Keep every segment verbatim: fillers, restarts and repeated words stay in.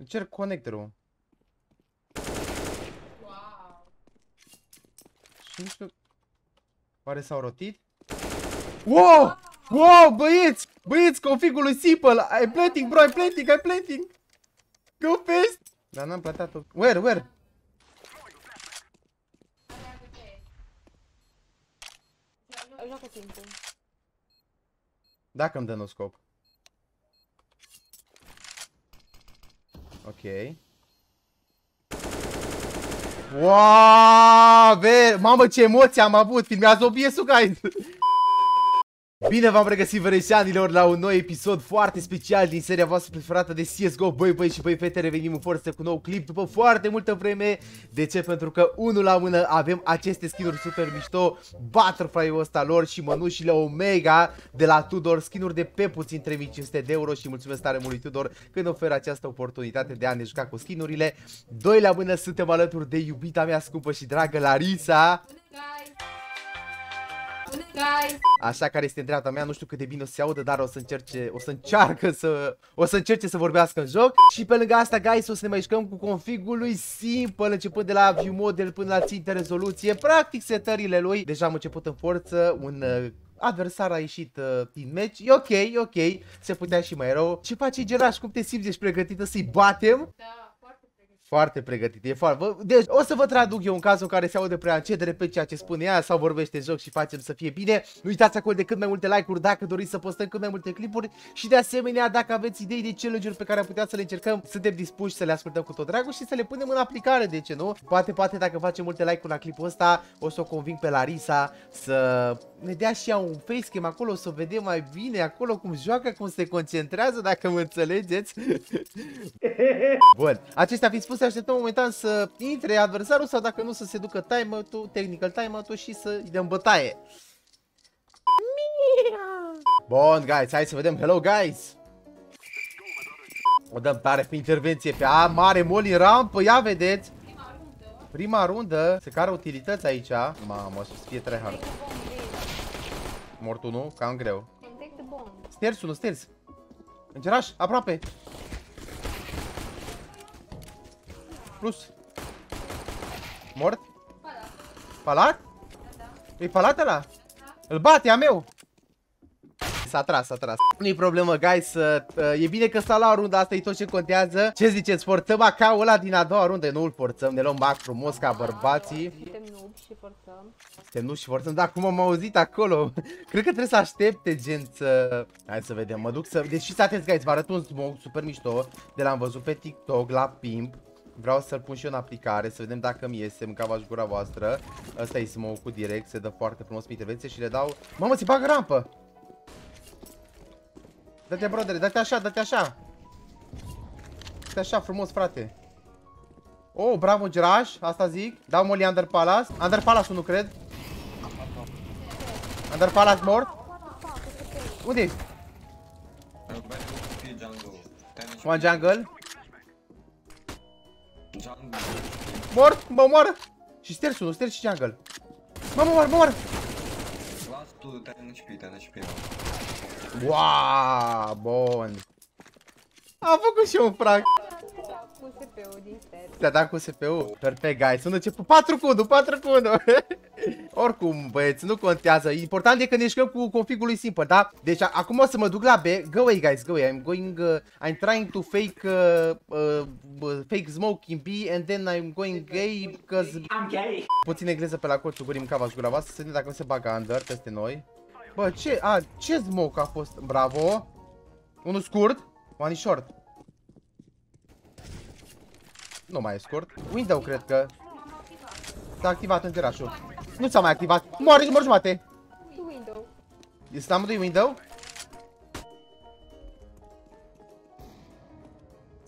Îmi cer conectorul. Wow. Și nu știu... Oare s-au rotit? Wow! Wow, wow băieți! Băieți, configul lui s one mple! I'm planting, bro, I'm planting, I'm planting! Go fast! Dar n-am plantat-o. Where, where? Joacă timpul. Dacă îmi dă nu scop. Ok. Wow, ver, mamă ce emoții am avut, filmează O B S-ul, guys! Bine v-am regăsit, vereșanilor, la un nou episod foarte special din seria voastră preferată de C S G O. Băi, băi și băi, fete, revenim în forță cu un nou clip după foarte multă vreme. De ce? Pentru că unul la mână avem aceste skin-uri super mișto, Butterfly-ul ăsta lor și mănușile Omega de la Tudor, skin-uri de pe puțin trei mii cinci sute de euro și mulțumesc tare mult lui Tudor când oferă această oportunitate de a ne juca cu skin-urile. Doi la mână suntem alături de iubita mea scumpă și dragă Larisa. Așa, care este în dreapta mea, nu știu cât de bine o să se audă, dar o să încerce, o să încearcă să, o să încerce să vorbească în joc. Și pe lângă asta, guys, o să ne mai jucăm cu configul lui s one mple, începând de la view model până la țintă, rezoluție, practic setările lui. Deja am început în forță, un uh, adversar a ieșit uh, din meci, e ok, e ok, se putea și mai rău. Ce faci, Geraș, cum te simți, ești pregătită să-i batem? Da. Foarte pregătit, e foarte... Deci o să vă traduc eu în cazul în care se aude prea încedere pe ceea ce spune ea sau vorbește în joc și facem să fie bine. Nu uitați acolo de cât mai multe like-uri dacă doriți să postăm cât mai multe clipuri și de asemenea dacă aveți idei de challenge-uri pe care am putea să le încercăm, suntem dispuși să le ascultăm cu tot dragul și să le punem în aplicare, de ce nu? Poate, poate dacă facem multe like-uri la clipul ăsta o să o conving pe Larisa să ne dea și ea un facecam acolo, o să o vedem mai bine acolo cum joacă, cum se concentrează, dacă mă înțelegeți. Bun, acestea fiind spus, să așteptăm momentan să intre adversarul sau dacă nu să se ducă timeout-ul, technical timeout-ul și să-i dăm bătaie. Bun, guys, hai să vedem. Hello, guys! O dăm tare pe intervenție pe A, mare moli în rampă, ia vedeți! Prima rundă. Prima rundă, se cară utilități aici. Mamă, o să fie trei hard. Mort unul, cam greu. Sters unul, sters. Îngeraș, aproape. Plus. Mort? Palat? Palat? Da, da. E palat ăla? Da, da. Îl bate, a meu! S-a tras, s-a tras. Nu-i problemă, guys. E bine că s-a luat runda asta, e tot ce contează. Ce ziceți? Forțăm A K-ul ăla din a doua rundă? Nu îl forțăm, ne luăm bac frumos ca bărbații. Suntem noob și forțăm. Suntem noob și forțăm, dar cum am auzit acolo. Cred că trebuie să aștepte, gen, să... Hai să vedem, mă duc să... Deci fiți atenți, guys, vă arăt un smoke super mișto de l-am văzut pe TikTok la Pimp. Vreau să-l pun și eu în aplicare, să vedem dacă mi iese, mâncava-și gura voastră. Ăsta e smoke-ul direct, se dă foarte frumos pe intervenție și le dau... Mamă, ți bagă rampă! Dă-te, brodere, dă-te așa, dă-te așa! Dă-te așa frumos, frate! Oh, bravo, Geraș, asta zic. Dau molly Under Palace. Under Palace-ul nu cred. Under Palace mort. Unde ești? One jungle. Mort, mă moară! Și sters unul, sters și jungle. Mă moară, mă moară! Wow, bun! Am făcut și eu un frag! Te-a dat cu S P U. Perfect, guys, sunt început patru cu unu, patru cu unu. Oricum, băieți, nu contează. Important e că ne jucăm cu configul lui s one mple, da? Deci acum o să mă duc la B. Go away, guys, go away. I'm going, uh, I'm trying to fake uh, uh, fake smoke in B and then I'm going gay because I'm gay. Puțin engleză pe la colțul gurii, mâncava și gura voastră. Să vedem dacă nu se bagă under peste noi. Bă, ce, a, ce smoke a fost? Bravo. Unul scurt, one short. Nu mai e scurt. Window, cred că s-a activat îngerașul. Nu s-a mai activat. Moare și mor jumate. Este amândoi window.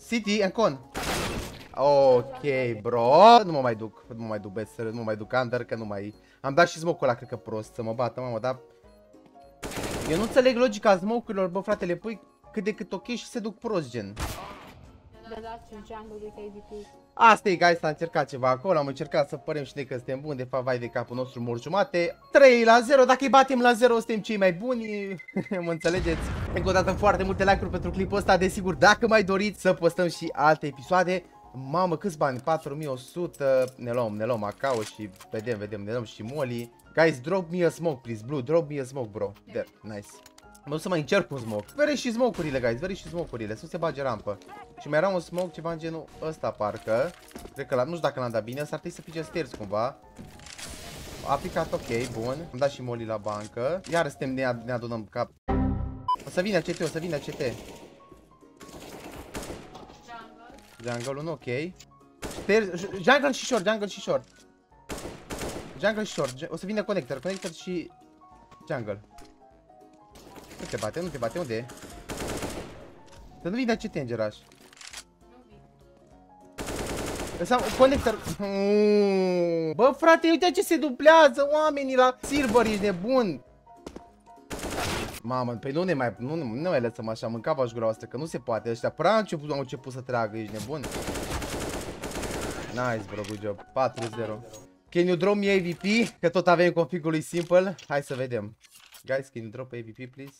City and con. Ok, bro. Nu mă mai duc. Nu mă mai duc, better. Nu mă mai duc under, că nu mai... Am dat și smoke-ul ăla, cred că prost, să mă bată, mamă, dar... Eu nu înțeleg logica smoke-urilor, bă, frate, le pui cât de cât ok și se duc prost, gen. Asta e, guys, am încercat ceva acolo, am încercat să părem și noi că suntem buni, de fapt, vai de capul nostru, mor jumate. trei la zero, dacă îi batem la zero, suntem cei mai buni, mă înțelegeți? Încă o dată foarte multe like-uri pentru clipul ăsta, desigur, dacă mai doriți să postăm și alte episoade. Mamă, câți bani, patru mii o sută, ne luăm, ne luăm Macau și vedem, vedem, ne luăm și Molly. Guys, drop me a smoke, please, blue, drop me a smoke, bro. There, nice. Mă duc să mai încerc un smoke. Vere și smoke-urile, guys, vere și smoke-urile, să se bage rampă. Și mai era un smoke ceva în genul ăsta, parcă. Cred că, la, nu știu dacă l-am dat bine, s-ar trebui să fie stairs cumva. A picat, ok, bun. Am dat și Molly la bancă. Iar suntem, ne, ne adunăm cap. O să vină C T, o să vină C T. Jungle unu, ok. Stairs, jungle și short, jungle și short. Jungle și short, o să vină connector, connector și jungle. Nu te bate, nu te bate, unde e? Să nu vină C T în geraș. Connector. Bă, frate, uite ce se dublează oamenii la silver, ești nebun. Mamă, pe nu ne mai, nu, nu mai lăsăm așa, mânca v-aș gura asta, că nu se poate, ăștia prea început, au început să tragă, ești nebun. Nice, bro, good job, patru zero. Can you drop me A V P? Că tot avem config-ul lui simple, hai să vedem. Guys, can you drop A V P, please?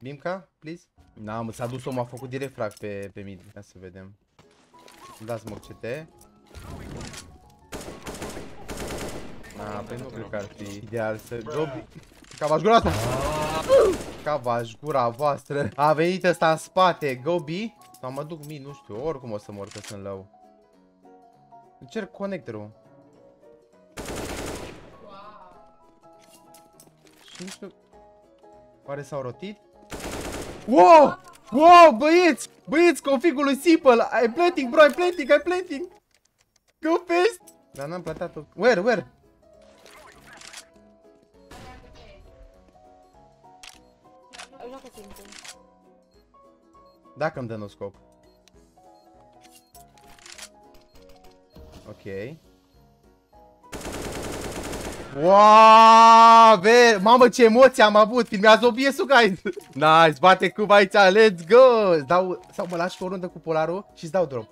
Bimca, please? Na, mă, s-a dus omul, a făcut direct frag pe, pe mid. Hai să vedem. Da, smoke C T. Na, pe nu cred că ar fi ideal să drop. Cavaș gura asta! Cavaș gura voastră! A venit ăsta în spate, go B! Sau mă duc mid, nu știu, oricum o să mor că sunt low. Încerc connectorul. Și nu știu... Oare s-au rotit? Wow! Wow, băieți! Băieți, config-ul lui simple! I'm planting, bro, I'm planting, I'm planting! Go fast! Dar n-am plantat-o. Where, where? Dacă îmi dă un scop. Ok. Wow, ver, mamă, ce emoții am avut. Filmează O B S-ul, guys. Nice, bate cub aici, let's go. Îți dau, sau mă lași pe o rundă cu polarul și îți dau drop.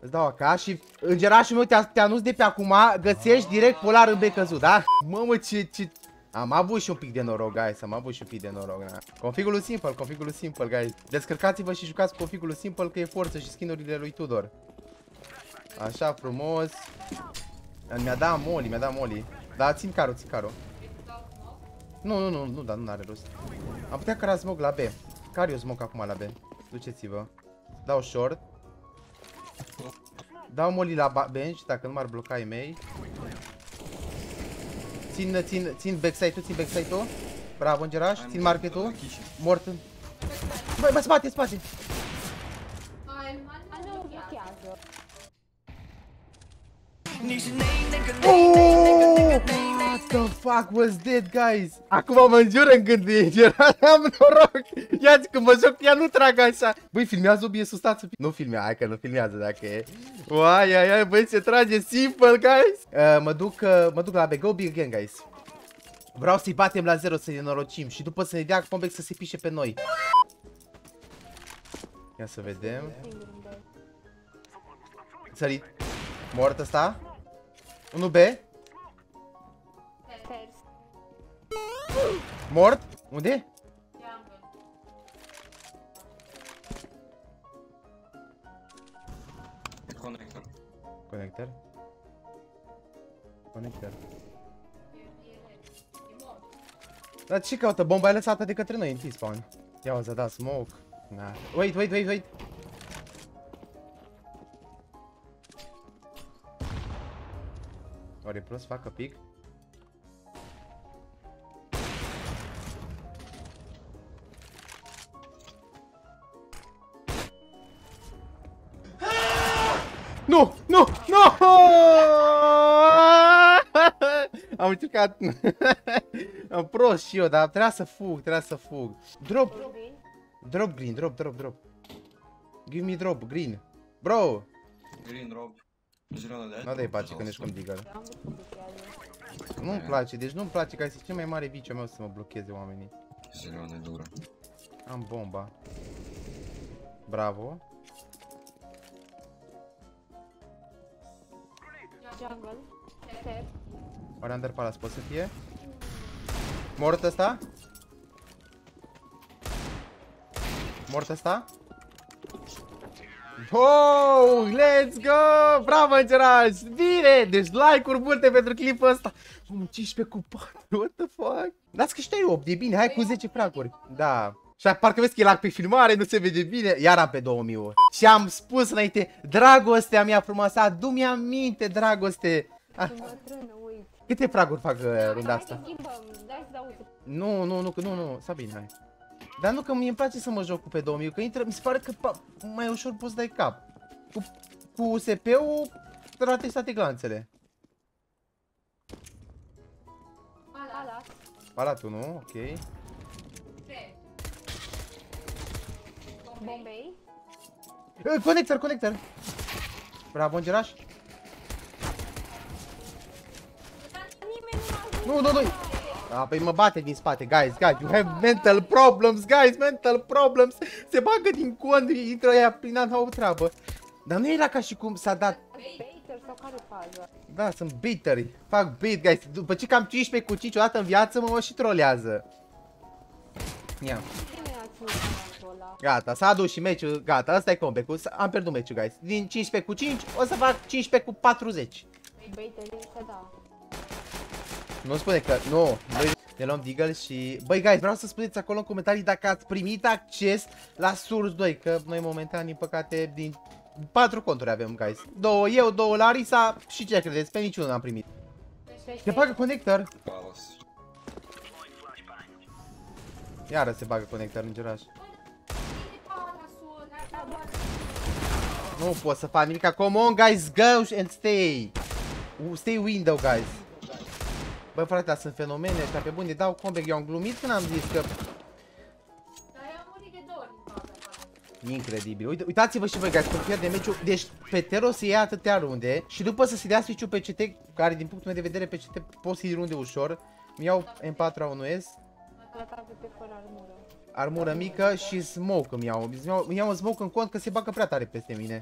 Îți dau A K și îngerașul meu te, te anunț de pe acum, găsești direct polar în B căzut, da? Mamă, ce, ce... Am avut și un pic de noroc, guys, am avut și un pic de noroc, na. Configul simple, configul simple, guys. Descărcați-vă și jucați configul simple că e forță și skin-urile lui Tudor. Așa frumos. Mi-a dat Molly, mi-a dat Molly. Dar țin caro, țin caro. Nu, nu, nu, nu, dar nu are rost. Am putea căra smoke la B. Care eu smoke acum la B? Duceți-vă. Dau short. Dau Molly la bench, dacă nu m-ar bloca ei mei. Țin, țin, țin backside-ul, țin backside-ul. Bravo, îngeraș, țin market-ul. Mort. Băi, bă, spate, spate. Oh! What the fuck was that, guys? Acum mă înjură în gând de îngeraș, am noroc. Ia-ți, când mă joc ea nu trag așa. Băi, filmează O B S-ul, stați un pic. Nu filmează, hai că nu filmează dacă e. Uai, ai, ai, băi, se trage simple, guys. uh, Mă duc, uh, mă duc la B, go big again, guys. Vreau să-i batem la zero, să ne norocim. Și după să ne dea comeback să se pișe pe noi. Ia să vedem. Sărit. Mort ăsta. unu B. Mort? Unde? Conector. Conector. Conector. Dar ce caută? Bomba e lăsată de către noi în T-spawn. Ia o să da smoke. Na. Wait, wait, wait, wait. Oare prost facă pic? Nu! Nu! Nu! Am încercat. Am prost și eu, dar trebuia să fug, trebuia să fug. Drop! Drop green, drop, drop, drop. Give me drop, green. Bro! Green, drop. Nu dai pace când ești cum digger. Nu-mi place, deci nu-mi place, că este cel mai mare viciu meu să mă blocheze oamenii. Am bomba. Bravo. Jungle. Tap. Oare Under Palace poate să fie? Mort ăsta? Mort ăsta? Oh, let's go! Bravo, Gerard! Bine! Deci like-uri multe pentru clipul ăsta. cincisprezece cu patru, what the fuck? Dați că știi opt, e bine, hai cu zece fracuri. Da. Și parcă vezi că e lag pe filmare, nu se vede bine. Iar am pe două mii. Și am spus înainte, dragostea mea frumoasă, adu-mi aminte, dragoste. Ah. Câte fraguri fac uh, runda asta? Nu, nu, nu, nu, nu, Sabine, hai. Dar nu, că mi-e place să mă joc cu pe două mii, că intră, mi se pare că pa, mai ușor poți dai cap. Cu, cu U S P-ul, ratezi toate glanțele. Palat. Palatul, nu? Ok. Bombay. Uh, conector, conector. Bravo, îngeraș. Nu, nu, nu. A, păi mă bate din spate, guys, guys, you have mental problems, guys, mental problems. Se bagă din cont, intră aia prin alta o treabă. Dar nu era ca și cum s-a dat. Da, sunt baiteri, fac bait, guys. După ce cam cincisprezece cu cinci o dată în viață, mă și trolează. Ia. Gata, s-a adus și meciul, gata, asta e comeback-ul, am pierdut meciul, guys. Din cincisprezece cu cinci o să fac cincisprezece cu patruzeci. Nu spune că, nu, noi ne luăm Deagle și... Băi, guys, vreau să spuneți acolo în comentarii dacă ați primit acces la Source doi, că noi momentan, din păcate, din patru conturi avem, guys. Două eu, două Larisa și ce credeți, pe niciunul n-am primit. Se bagă conector. Iară se bagă conector în geraș. Nu pot să fac nimic, come on, guys, go and stay. Stay window, guys. Bă, frate, dar sunt fenomene ăștia, pe bune, dau comeback, eu am glumit când am zis că... Dar eu murit de două ori. Incredibil, uite, uitați-vă și voi, guys, când pierde meciul, deci pe Tero se ia atâtea runde și după să se dea switch-ul pe C T, care din punctul meu de vedere pe C T poți să-i runde ușor. Mi iau M patru A unu S. Armură mică și smoke îmi iau, îmi iau un smoke în cont că se bagă prea tare peste mine.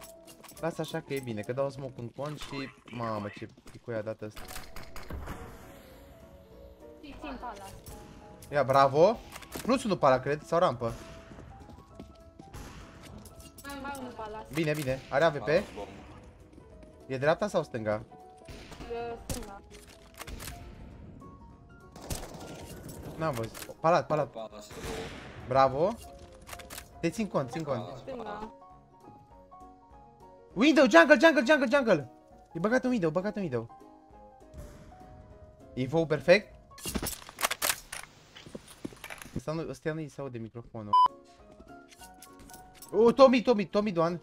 Lasă așa că e bine, că dau smoke în cont și... Mamă, ce picuia a dat asta. Ia, bravo! Plus unul pala, cred, sau rampă? Bine, bine, are A V P. E dreapta sau stânga? Stânga. N-am văzut. Palat, palat. Bravo! Te țin cont, țin cont. Window, jungle, jungle, jungle, jungle! E băgat în window, băgat în window. Info perfect. Asta nu-i se aude microfonul. Oh, Tommy, Tommy, Tommy Doan.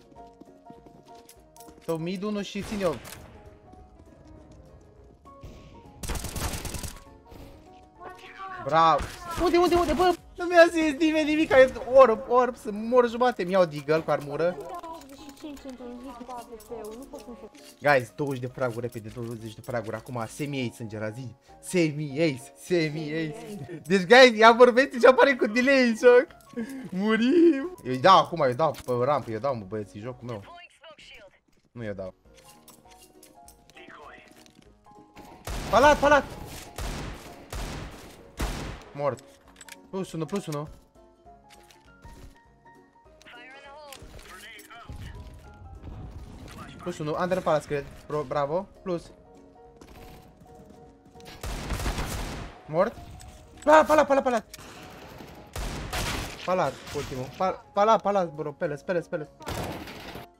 Tommy Doan și ține-o. Bravo. Unde, unde, unde, bă? Nu mi-a zis nimeni nimic, e orb, orb, să mor jumate. Mi-au Deagle cu armură. Guys, douăzeci de fraguri repede, douăzeci de fraguri, acum semi-ace în gerazi, semi-ace, semi-ace. Deci, guys, i-am vorbit și apare cu delay în joc. Murim. Eu dau acum, eu dau pe rampă, eu dau, mă băieții, jocul meu. Nu eu dau. Palat, palat. Mort. Plus unu, plus unu. Plus unu, Under Palace, cred. Bravo, plus. Mort. Palat, palat, palat, palat. Palat, ultimul. Palat, palat, bro, peles, peles, peles.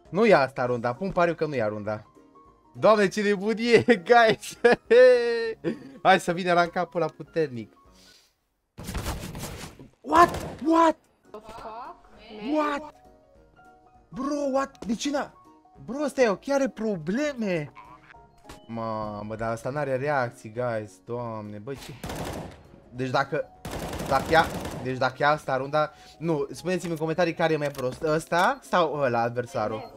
Nu ia asta runda, pun pariu că nu ia runda. Doamne, ce nebun e, guys. Hai să vină la în capul ăla puternic. What? What? What? Bro, what? De ce n-a... Bro, ăsta e, chiar are probleme. Mamă, dar asta n-are reacții, guys. Doamne, bă, ce... Deci dacă... Dacă ia... Deci dacă ia asta runda... Nu, spuneți-mi în comentarii care e mai prost. Ăsta sau ăla, adversarul?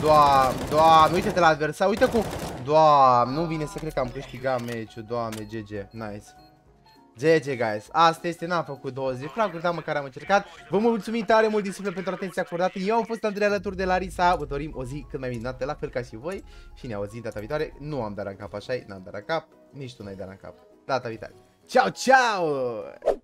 Doamne, doamne, uite-te la adversar, uite cum... Doamne, nu vine să cred că am câștigat meciul, doamne, G G, nice. G G, guys. Asta este, n-am făcut douăzeci fraguri, dar măcar am încercat. Vă mulțumim tare mult din suflet pentru atenția acordată. Eu am fost Andrei alături de Larisa. Vă dorim o zi cât mai minunată, la fel ca și voi. Și ne auzim data viitoare. Nu am dat în cap, așa, n-am dat în cap. Nici tu n-ai dat în cap. Data viitoare. Ciao, ciao!